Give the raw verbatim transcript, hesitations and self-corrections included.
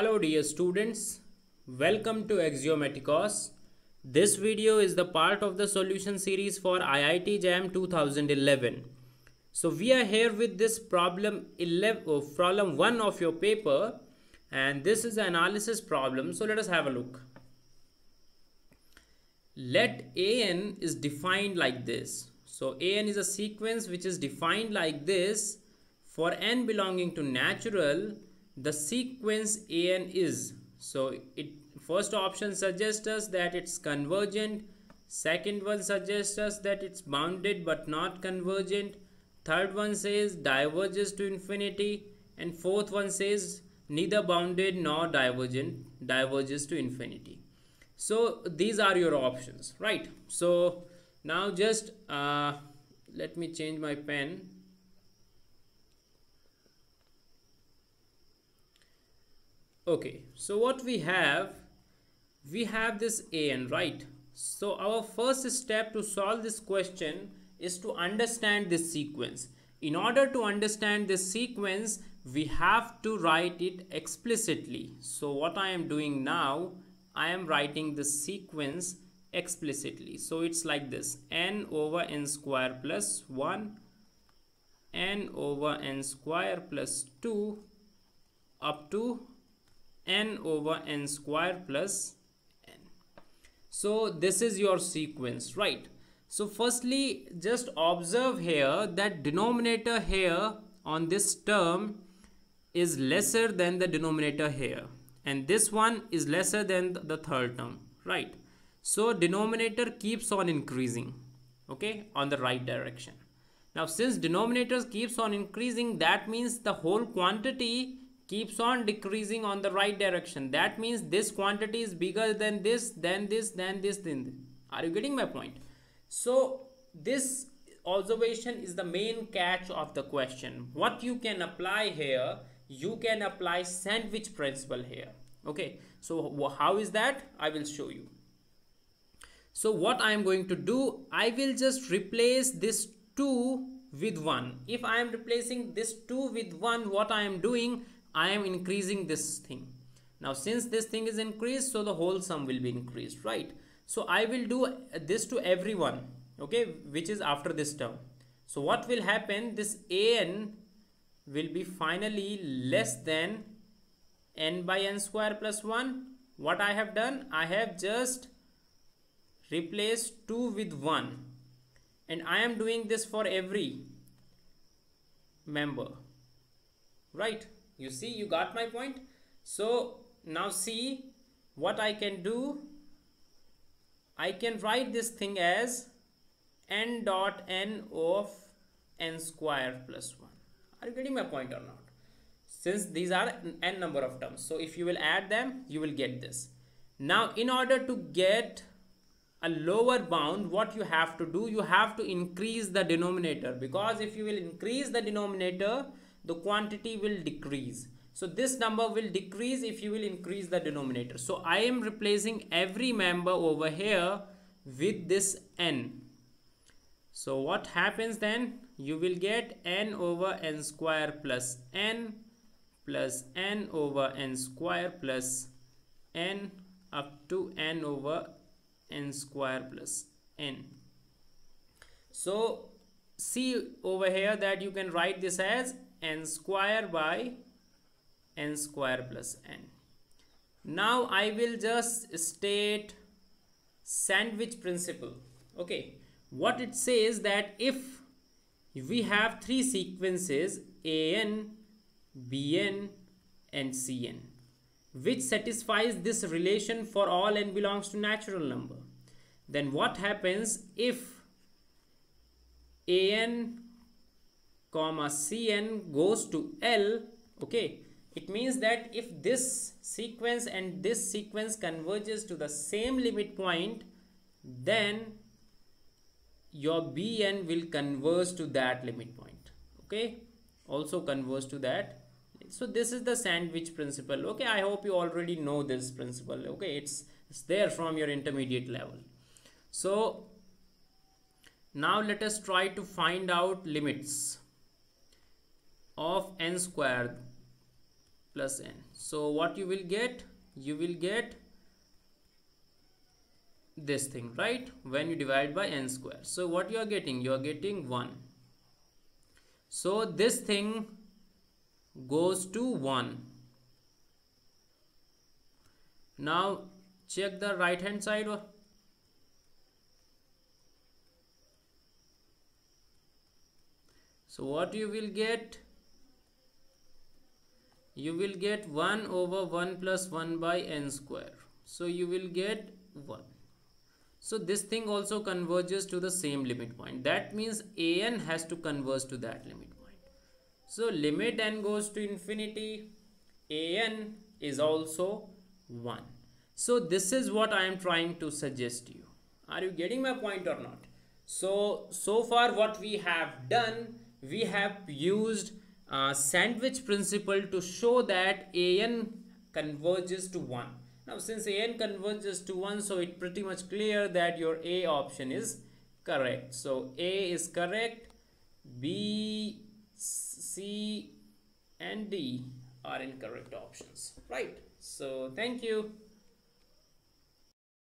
Hello dear students, welcome to Axiomatikos. This video is the part of the solution series for I I T JAM two thousand eleven. So we are here with this problem eleven, problem one of your paper, and this is the analysis problem. So let us have a look. Let A N is defined like this. So A N is a sequence which is defined like this. For n belonging to natural, the sequence A N is, so it first option suggests us that it's convergent, second one suggests us that it's bounded but not convergent, third one says diverges to infinity, and fourth one says neither bounded nor divergent, diverges to infinity. So these are your options, right? So now just uh, let me change my pen. Okay, so what we have, we have this A N, right? So our first step to solve this question is to understand this sequence. In order to understand this sequence, we have to write it explicitly. So what I am doing now, I am writing the sequence explicitly. So it's like this: n over n square plus one, n over n square plus two, up to n over n square plus n. So this is your sequence, right? So firstly, just observe here that denominator here on this term is lesser than the denominator here, and this one is lesser than the third term, right? So denominator keeps on increasing, okay, on the right direction. Now since denominator keeps on increasing, that means the whole quantity keeps on decreasing on the right direction. That means this quantity is bigger than this, then this, then this, then this. Are you getting my point? So this observation is the main catch of the question. What you can apply here, you can apply sandwich principle here. Okay, so how is that? I will show you. So what I am going to do, I will just replace this two with one. If I am replacing this two with one, what I am doing, I am increasing this thing. Now since this thing is increased, so the whole sum will be increased, right? So I will do this to everyone, okay, which is after this term. So what will happen, this A N will be finally less than n by n square plus one. What I have done, I have just replaced two with one, and I am doing this for every member, right? You see, you got my point. So now see what I can do. I can write this thing as n dot n of n square plus one. Are you getting my point or not? Since these are n number of terms, so if you will add them, you will get this. Now in order to get a lower bound, what you have to do, you have to increase the denominator, because if you will increase the denominator, the quantity will decrease. So this number will decrease if you will increase the denominator. So I am replacing every member over here with this n. So what happens then? You will get n over n square plus n plus n over n square plus n up to n over n square plus n. So see over here that you can write this as n square by n square plus n. Now I will just state sandwich principle. Okay, what it says that if we have three sequences A N, B N and C N, which satisfies this relation for all n belongs to natural number, then what happens if A N comma C N goes to L? Okay, it means that if this sequence and this sequence converges to the same limit point, then your B N will converge to that limit point. Okay, also converge to that. So this is the sandwich principle. Okay, I hope you already know this principle. Okay, it's it's there from your intermediate level. So now let us try to find out limits of n square plus n. So what you will get, you will get this thing, right, when you divide by n square. So what you are getting, you are getting one. So this thing goes to one. Now check the right hand side. So what you will get, you will get one over one plus one by n square. So you will get one. So this thing also converges to the same limit point. That means a n has to converge to that limit point. So limit n goes to infinity, a n is also one. So this is what I am trying to suggest to you. Are you getting my point or not? So, so far what we have done, we have used uh, sandwich principle to show that a n converges to one. Now since a n converges to one, so it's pretty much clear that your A option is correct. So A is correct, B, C and D are incorrect options, right? So thank you.